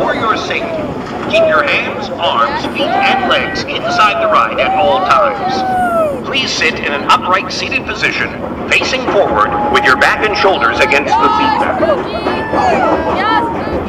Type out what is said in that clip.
For your safety, keep your hands, arms, feet, and legs inside the ride at all times. Please sit in an upright seated position, facing forward with your back and shoulders against the seat back.